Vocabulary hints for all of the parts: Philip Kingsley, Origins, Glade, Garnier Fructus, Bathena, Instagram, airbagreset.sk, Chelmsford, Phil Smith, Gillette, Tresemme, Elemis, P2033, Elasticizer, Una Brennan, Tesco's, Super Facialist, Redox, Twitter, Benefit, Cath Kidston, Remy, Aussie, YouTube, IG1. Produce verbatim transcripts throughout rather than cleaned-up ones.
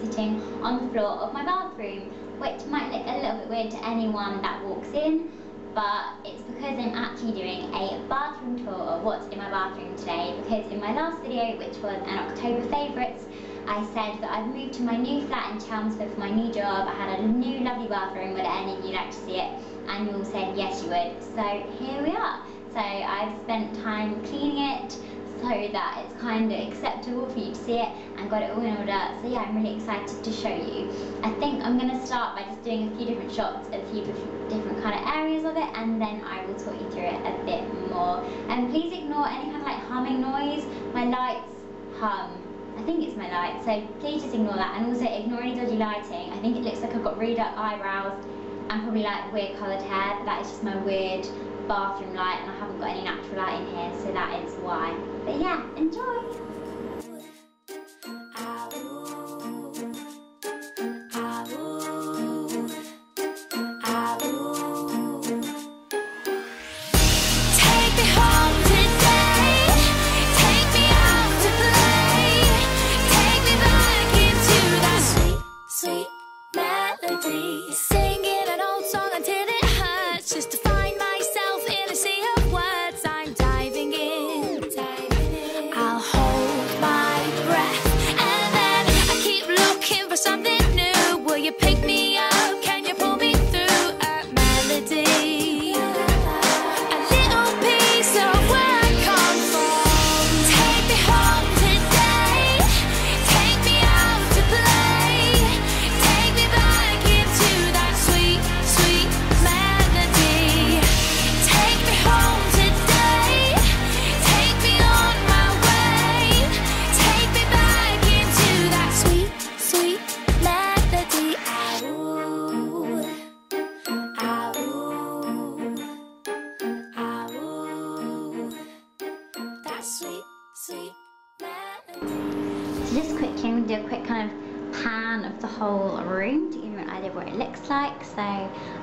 sitting on the floor of my bathroom, which might look a little bit weird to anyone that walks in, but it's because I'm actually doing a bathroom tour of what's in my bathroom today, because in my last video, which was an October favourites, I said that I've moved to my new flat in Chelmsford for my new job. I had a new lovely bathroom. Would any of you like to see it? And you all said yes you would, so here we are. So I've spent time cleaning it so that it's kind of acceptable for you to see it, and got it all in order, so yeah, I'm really excited to show you. I think I'm going to start by just doing a few different shots of a few different kind of areas of it, and then I will talk you through it a bit more. And please ignore any kind of like humming noise. My lights hum. I think it's my light, so please just ignore that, and also ignore any dodgy lighting. I think it looks like I've got really dark eyebrows and probably like weird coloured hair, but that is just my weird bathroom light, and I haven't got any natural light in here, so that is why. But yeah, enjoy!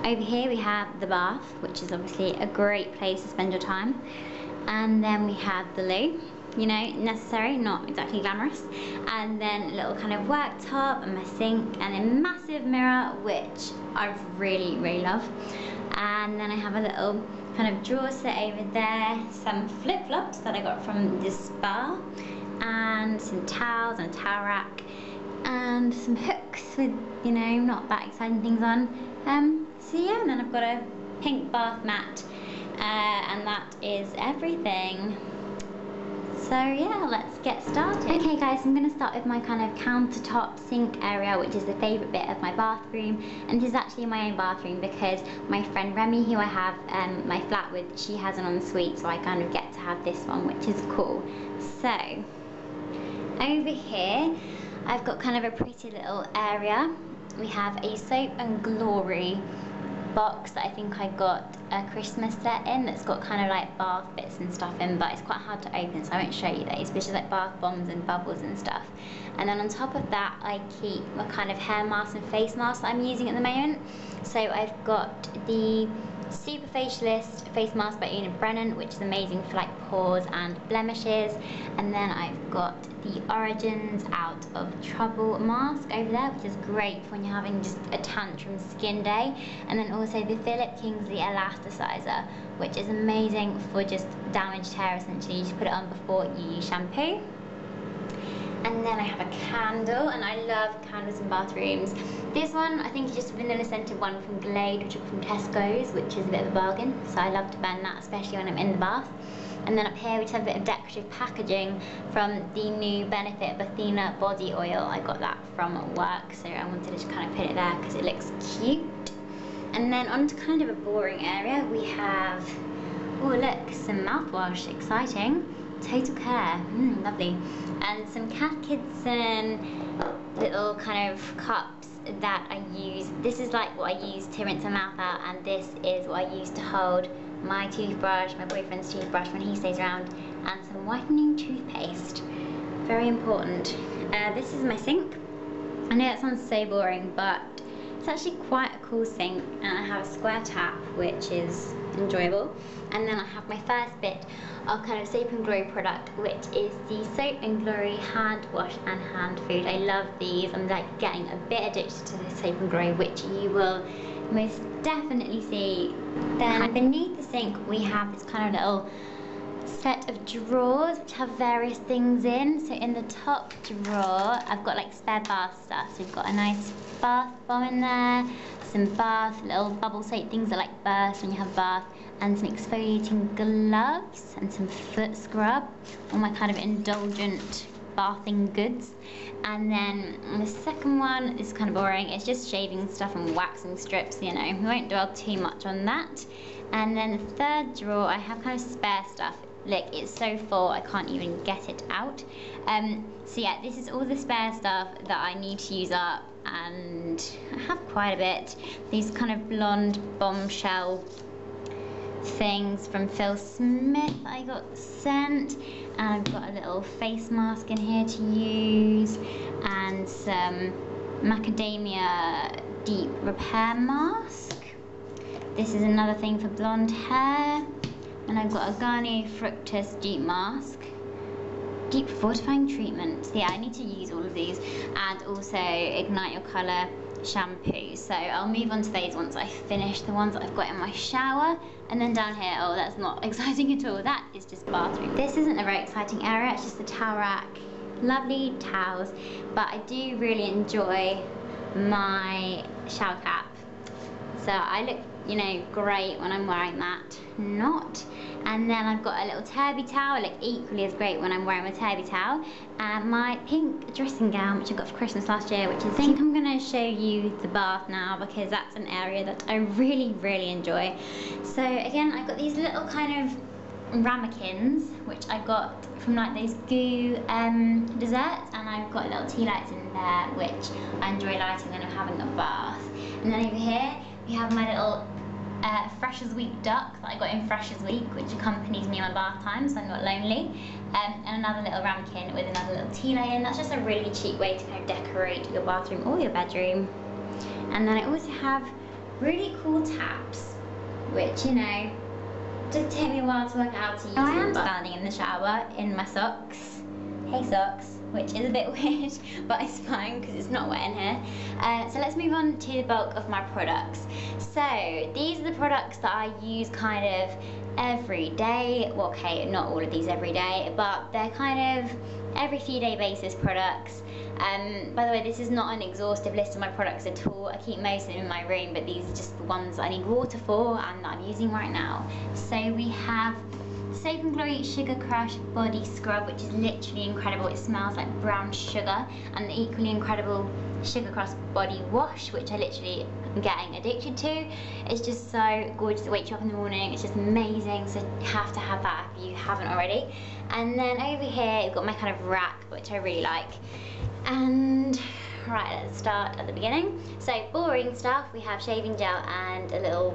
Over here we have the bath, which is obviously a great place to spend your time, and then we have the loo, you know, necessary, not exactly glamorous, and then a little kind of worktop and my sink and a massive mirror, which I really really love, and then I have a little kind of drawer set over there, some flip-flops that I got from this bar, and some towels and a towel rack, and some hooks with, you know, not that exciting things on. Um, so yeah, and then I've got a pink bath mat, uh, and that is everything. So yeah, let's get started. Okay guys, I'm going to start with my kind of countertop sink area, which is the favourite bit of my bathroom, and this is actually my own bathroom because my friend Remy, who I have um, my flat with, she has an ensuite, so I kind of get to have this one, which is cool. So, over here, I've got kind of a pretty little area. We have a soap and glory box that I think I got a Christmas set in, that's got kind of like bath bits and stuff in, but it's quite hard to open, so I won't show you those, but it's just like bath bombs and bubbles and stuff. And then on top of that, I keep my kind of hair mask and face mask that I'm using at the moment. So I've got the Super Facialist face mask by Una Brennan, which is amazing for like pores and blemishes, and then I've got the Origins Out of Trouble mask over there, which is great for when you're having just a tantrum skin day, and then also the Philip Kingsley Elasticizer, which is amazing for just damaged hair essentially. You just put it on before you use shampoo. And then I have a candle, and I love candles in bathrooms. This one, I think, is just a vanilla scented one from Glade, which is from Tesco's, which is a bit of a bargain, so I love to burn that, especially when I'm in the bath. And then up here we just have a bit of decorative packaging from the new Benefit Bathena body oil. I got that from work, so I wanted to just kind of put it there because it looks cute. And then onto kind of a boring area, we have, oh look, some mouthwash, exciting. Total Care, mm, lovely, and some Cath Kidston little kind of cups that I use. This is like what I use to rinse my mouth out, and this is what I use to hold my toothbrush, my boyfriend's toothbrush when he stays around, and some whitening toothpaste, very important. Uh, this is my sink. I know that sounds so boring, but It's actually quite a cool sink, and I have a square tap, which is enjoyable. And then I have my first bit of kind of Soap and Glory product, which is the Soap and Glory hand wash and hand food. I love these. I'm like getting a bit addicted to the Soap and Glory, which you will most definitely see. Then beneath the sink we have this kind of little set of drawers which have various things in. So in the top drawer I've got like spare bath stuff. So we've got a nice bath bomb in there, some bath, little bubble soap things that like burst when you have bath, and some exfoliating gloves and some foot scrub, all my kind of indulgent bathing goods. And then the second one is kind of boring, it's just shaving stuff and waxing strips, you know, we won't dwell too much on that. And then the third drawer I have kind of spare stuff, look, it's so full I can't even get it out. Um, so yeah, this is all the spare stuff that I need to use up, and I have quite a bit. These kind of blonde bombshell things from Phil Smith I got sent, and I've got a little face mask in here to use, and some macadamia deep repair mask. This is another thing for blonde hair, and I've got a Garnier Fructus deep mask, deep fortifying treatment. So yeah, I need to use all of these, and also Ignite Your Colour shampoo. So I'll move on to those once I finish the ones that I've got in my shower. And then down here, oh, that's not exciting at all, that is just bathroom. This isn't a very exciting area, it's just the towel rack, lovely towels, but I do really enjoy my shower cap. So I look, you know, great when I'm wearing that, not. And then I've got a little turby towel, like equally as great when I'm wearing a turby towel. And my pink dressing gown, which I got for Christmas last year, which I think I'm going to show you the bath now, because that's an area that I really, really enjoy. So again, I've got these little kind of ramekins, which I got from like those goo um, desserts. And I've got little tea lights in there, which I enjoy lighting when I'm having a bath. And then over here, we have my little Uh, Freshers Week duck that I got in Freshers Week, which accompanies me on my bath time, so I'm not lonely. Um, and another little ramekin with another little tea light in. That's just a really cheap way to kind of decorate your bathroom or your bedroom. And then I also have really cool taps, which, you know, just take me a while to work out to use. I am standing in the shower in my socks. Hey socks. Which is a bit weird, but it's fine because it's not wet in here. Uh, so let's move on to the bulk of my products. So these are the products that I use kind of every day. Well, okay, not all of these every day, but they're kind of every few day basis products. Um, by the way, this is not an exhaustive list of my products at all. I keep most of them in my room, but these are just the ones I need water for and that I'm using right now. So we have Soap and Glory Sugar Crush Body Scrub, which is literally incredible. It smells like brown sugar. And the equally incredible Sugar Crush Body Wash, which I literally am getting addicted to. It's just so gorgeous. It wakes you up in the morning. It's just amazing. So you have to have that if you haven't already. And then over here, you've got my kind of rack, which I really like. And right, let's start at the beginning. So boring stuff. We have shaving gel and a little,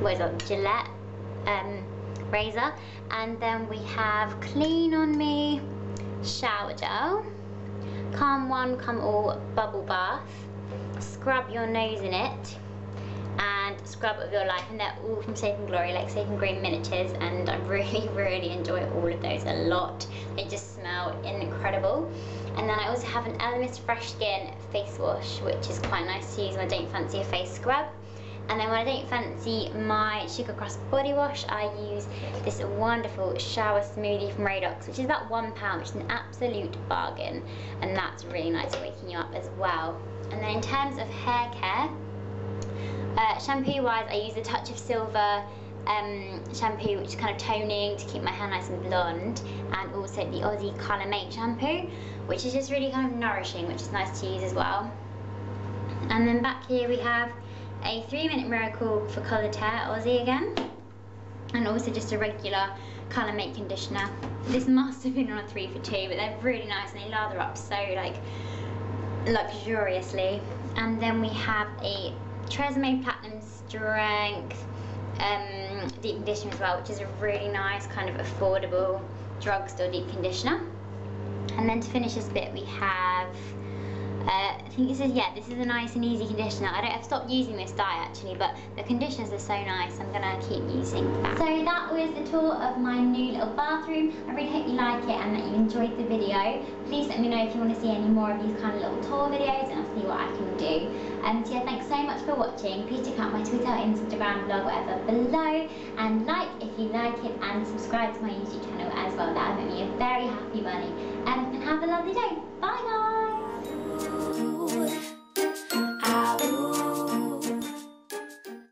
what is it, Gillette. Um, razor. And then we have Clean On Me shower gel, Calm One Calm All bubble bath, Scrub Your Nose In It, and Scrub Of Your Life. And they're all from Soap and Glory, like Soap and Glory miniatures, and I really really enjoy all of those a lot. They just smell incredible. And then I also have an Elemis Fresh Skin face wash, which is quite nice to use when I don't fancy a face scrub. And then when I don't fancy my Sugar Crush body wash, I use this wonderful shower smoothie from Redox, which is about one pound, which is an absolute bargain. And that's really nice for waking you up as well. And then in terms of hair care, uh, shampoo wise, I use a Touch of Silver um, shampoo, which is kind of toning to keep my hair nice and blonde. And also the Aussie Colour Make shampoo, which is just really kind of nourishing, which is nice to use as well. And then back here we have a three minute miracle for coloured hair, Aussie again, and also just a regular colour make conditioner. This must have been on a three for two, but they're really nice and they lather up so like luxuriously. And then we have a Tresemme Platinum Strength um, deep conditioner as well, which is a really nice kind of affordable drugstore deep conditioner. And then to finish this bit we have Uh, I think it says, yeah, this is a nice and easy conditioner. I don't, I've stopped using this dye actually, but the conditioners are so nice, I'm gonna keep using that. So that was the tour of my new little bathroom. I really hope you like it and that you enjoyed the video. Please let me know if you want to see any more of these kind of little tour videos and I'll see what I can do. And um, so yeah, thanks so much for watching. Please check out my Twitter, Instagram, blog, whatever below, and like if you like it, and subscribe to my YouTube channel as well. That would make me a very happy bunny. Um, and have a lovely day. Bye guys!